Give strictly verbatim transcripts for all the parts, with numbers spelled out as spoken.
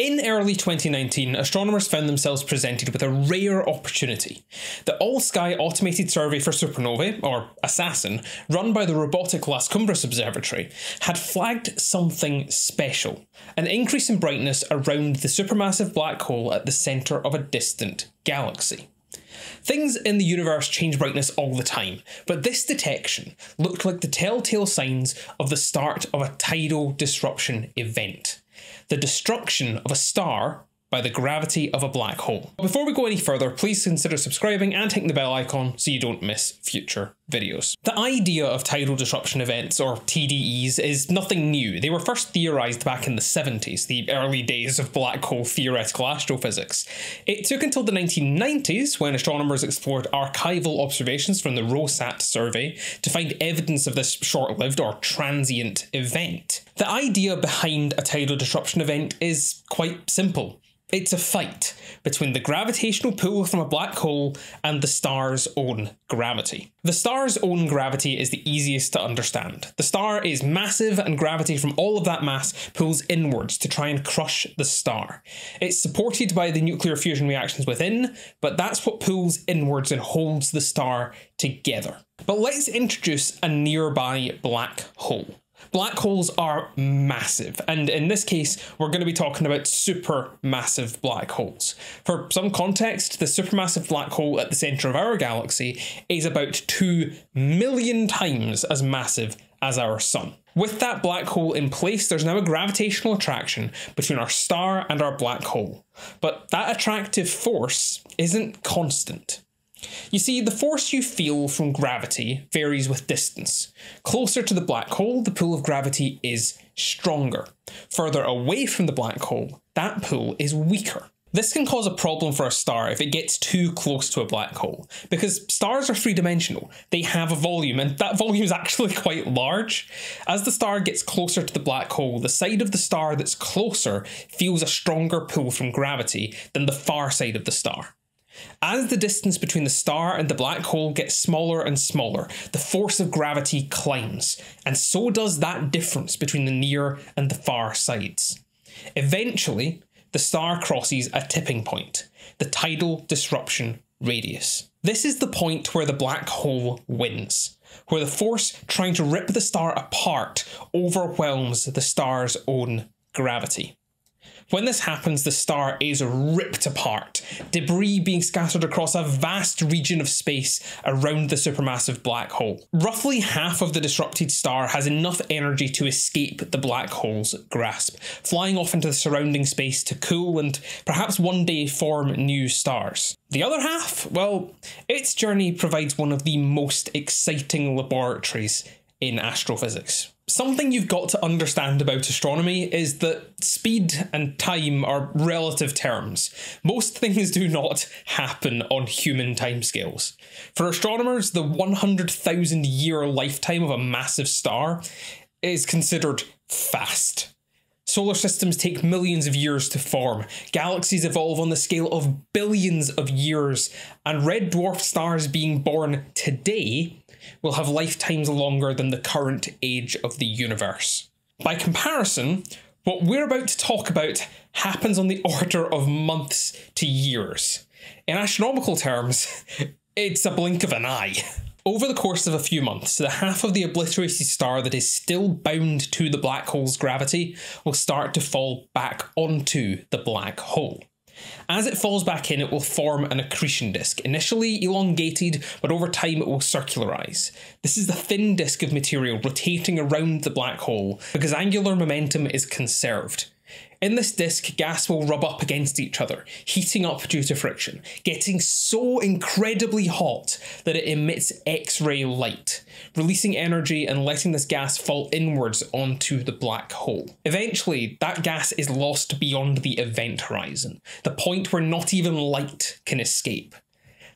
In early twenty nineteen, astronomers found themselves presented with a rare opportunity. The All-Sky Automated Survey for Supernovae, or ASAS-S N, run by the robotic Las Cumbres Observatory, had flagged something special, an increase in brightness around the supermassive black hole at the centre of a distant galaxy. Things in the universe change brightness all the time, but this detection looked like the telltale signs of the start of a tidal disruption event. The destruction of a star by the gravity of a black hole. But before we go any further, please consider subscribing and hitting the bell icon so you don't miss future videos. The idea of tidal disruption events, or T D Es, is nothing new. They were first theorised back in the seventies, the early days of black hole theoretical astrophysics. It took until the nineteen nineties, when astronomers explored archival observations from the ROSAT survey, to find evidence of this short-lived or transient event. The idea behind a tidal disruption event is quite simple. It's a fight between the gravitational pull from a black hole and the star's own gravity. The star's own gravity is the easiest to understand. The star is massive, and gravity from all of that mass pulls inwards to try and crush the star. It's supported by the nuclear fusion reactions within, but that's what pulls inwards and holds the star together. But let's introduce a nearby black hole. Black holes are massive, and in this case, we're going to be talking about supermassive black holes. For some context, the supermassive black hole at the centre of our galaxy is about two million times as massive as our Sun. With that black hole in place, there's now a gravitational attraction between our star and our black hole. But that attractive force isn't constant. You see, the force you feel from gravity varies with distance. Closer to the black hole, the pull of gravity is stronger. Further away from the black hole, that pull is weaker. This can cause a problem for a star if it gets too close to a black hole, because stars are three-dimensional. They have a volume, and that volume is actually quite large. As the star gets closer to the black hole, the side of the star that's closer feels a stronger pull from gravity than the far side of the star. As the distance between the star and the black hole gets smaller and smaller, the force of gravity climbs, and so does that difference between the near and the far sides. Eventually, the star crosses a tipping point, the tidal disruption radius. This is the point where the black hole wins, where the force trying to rip the star apart overwhelms the star's own gravity. When this happens, the star is ripped apart, debris being scattered across a vast region of space around the supermassive black hole. Roughly half of the disrupted star has enough energy to escape the black hole's grasp, flying off into the surrounding space to cool and perhaps one day form new stars. The other half? Well, its journey provides one of the most exciting laboratories in astrophysics. Something you've got to understand about astronomy is that speed and time are relative terms. Most things do not happen on human timescales. For astronomers, the one hundred thousand year lifetime of a massive star is considered fast. Solar systems take millions of years to form, galaxies evolve on the scale of billions of years, and red dwarf stars being born today will have lifetimes longer than the current age of the universe. By comparison, what we're about to talk about happens on the order of months to years. In astronomical terms, it's a blink of an eye. Over the course of a few months, the half of the obliterated star that is still bound to the black hole's gravity will start to fall back onto the black hole. As it falls back in, it will form an accretion disk, initially elongated, but over time it will circularize. This is the thin disk of material rotating around the black hole because angular momentum is conserved. In this disk, gas will rub up against each other, heating up due to friction, getting so incredibly hot that it emits X-ray light, releasing energy and letting this gas fall inwards onto the black hole. Eventually, that gas is lost beyond the event horizon, the point where not even light can escape.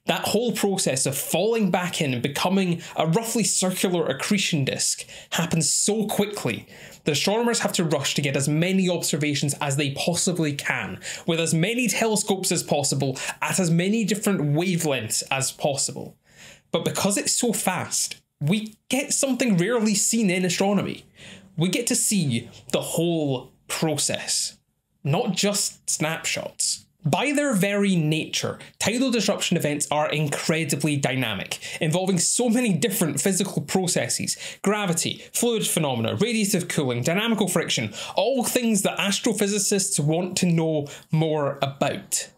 That whole process of falling back in and becoming a roughly circular accretion disk happens so quickly that astronomers have to rush to get as many observations as they possibly can, with as many telescopes as possible, at as many different wavelengths as possible. But because it's so fast, we get something rarely seen in astronomy. We get to see the whole process. not just snapshots. By their very nature, tidal disruption events are incredibly dynamic, involving so many different physical processes: gravity, fluid phenomena, radiative cooling, dynamical friction, all things that astrophysicists want to know more about.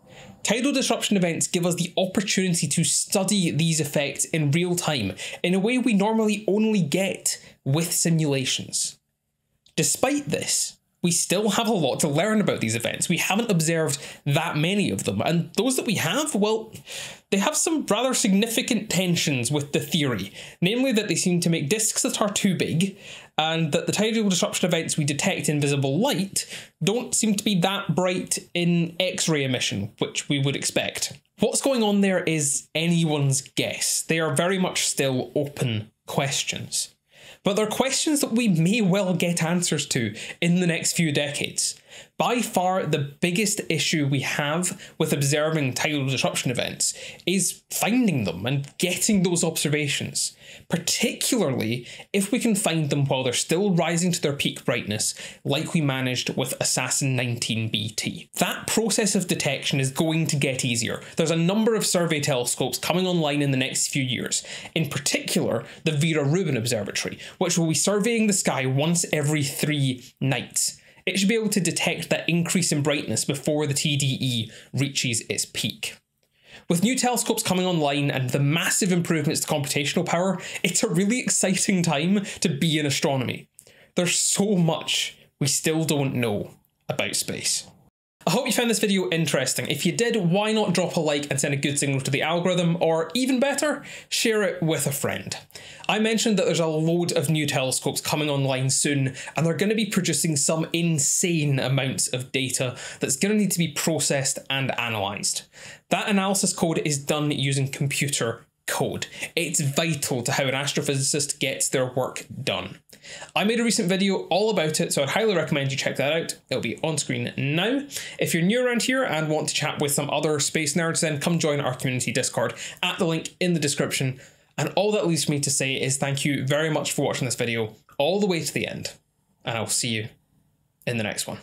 Tidal disruption events give us the opportunity to study these effects in real time, in a way we normally only get with simulations. Despite this, we still have a lot to learn about these events. We haven't observed that many of them, and those that we have, well, they have some rather significant tensions with the theory, namely that they seem to make disks that are too big, and that the tidal disruption events we detect in visible light don't seem to be that bright in X-ray emission, which we would expect. What's going on there is anyone's guess. They are very much still open questions. But they're questions that we may well get answers to in the next few decades. By far, the biggest issue we have with observing tidal disruption events is finding them and getting those observations, particularly if we can find them while they're still rising to their peak brightness, like we managed with A S A S S N nineteen B T. That process of detection is going to get easier. There's a number of survey telescopes coming online in the next few years, in particular the Vera Rubin Observatory, which will be surveying the sky once every three nights. It should be able to detect that increase in brightness before the T D E reaches its peak. With new telescopes coming online and the massive improvements to computational power, it's a really exciting time to be in astronomy. There's so much we still don't know about space. I hope you found this video interesting. If you did, why not drop a like and send a good signal to the algorithm, or even better, share it with a friend. I mentioned that there's a load of new telescopes coming online soon, and they're going to be producing some insane amounts of data that's going to need to be processed and analysed. That analysis code is done using computer code. It's vital to how an astrophysicist gets their work done. I made a recent video all about it, so I'd highly recommend you check that out. It'll be on screen now. If you're new around here and want to chat with some other space nerds, then come join our community Discord at the link in the description. And all that leaves me to say is thank you very much for watching this video all the way to the end, and I'll see you in the next one.